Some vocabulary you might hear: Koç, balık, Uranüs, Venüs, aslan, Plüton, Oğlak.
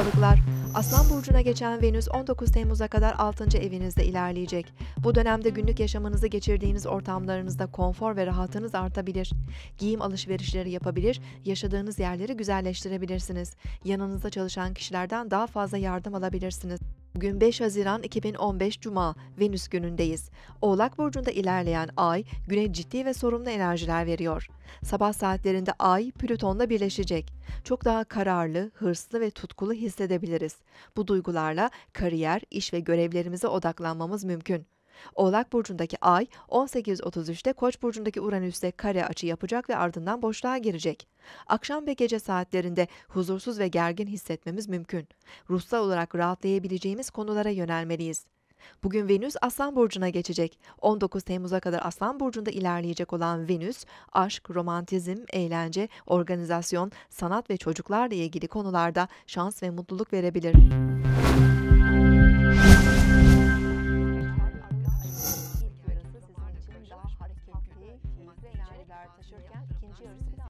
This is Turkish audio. balıklar. Aslan burcuna geçen Venüs 19 Temmuz'a kadar 6. evinizde ilerleyecek. Bu dönemde günlük yaşamınızı geçirdiğiniz ortamlarınızda konfor ve rahatınız artabilir. Giyim alışverişleri yapabilir, yaşadığınız yerleri güzelleştirebilirsiniz. Yanınızda çalışan kişilerden daha fazla yardım alabilirsiniz. Bugün 5 Haziran 2015 Cuma, Venüs günündeyiz. Oğlak burcunda ilerleyen ay, güne ciddi ve sorumlu enerjiler veriyor. Sabah saatlerinde ay, Plüton'la birleşecek. Çok daha kararlı, hırslı ve tutkulu hissedebiliriz. Bu duygularla kariyer, iş ve görevlerimize odaklanmamız mümkün. Oğlak burcundaki ay 18:33'te Koç burcundaki Uranüs'te kare açı yapacak ve ardından boşluğa girecek. Akşam ve gece saatlerinde huzursuz ve gergin hissetmemiz mümkün. Ruhsal olarak rahatlayabileceğimiz konulara yönelmeliyiz. Bugün Venüs Aslan burcuna geçecek. 19 Temmuz'a kadar Aslan burcunda ilerleyecek olan Venüs, aşk, romantizm, eğlence, organizasyon, sanat ve çocuklarla ilgili konularda şans ve mutluluk verebilir. Taşırken ikinci yarısını